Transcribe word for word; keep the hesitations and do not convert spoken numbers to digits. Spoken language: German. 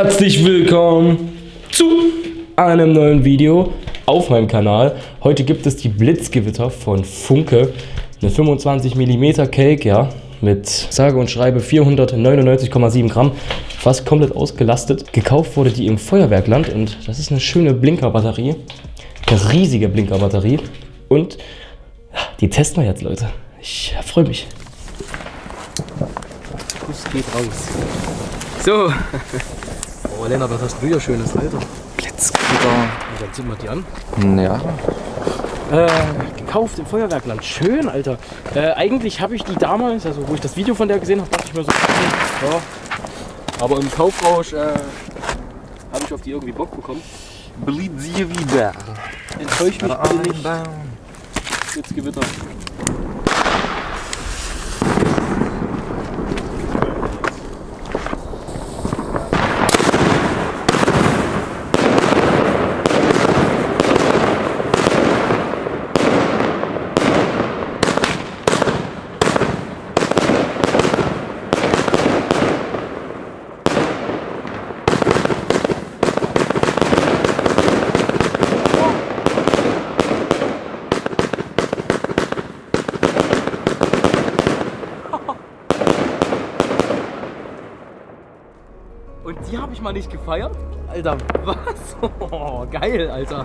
Herzlich willkommen zu einem neuen Video auf meinem Kanal. Heute gibt es die Blitzgewitter von Funke, eine fünfundzwanzig Millimeter Cake, ja, mit sage und schreibe vierhundertneunundneunzig Komma sieben Gramm, fast komplett ausgelastet. Gekauft wurde die im Feuerwerkland und das ist eine schöne Blinkerbatterie, eine riesige Blinkerbatterie, und die testen wir jetzt, Leute. Ich freue mich. Kuss geht raus. So. Oh, Lennart, was hast du wieder schönes, Alter? Blitzgewitter. Dann ziehen wir die an. Ja. Äh, gekauft im Feuerwerkland. Schön, Alter. Äh, eigentlich habe ich die damals, also wo ich das Video von der gesehen habe, dachte ich mir so, ja. Aber im Kaufrausch äh, habe ich auf die irgendwie Bock bekommen. Blitzgewitter. Enttäuscht mich bitte nicht. Blitzgewitter. Und die habe ich mal nicht gefeiert? Alter, was? Oh, geil, Alter.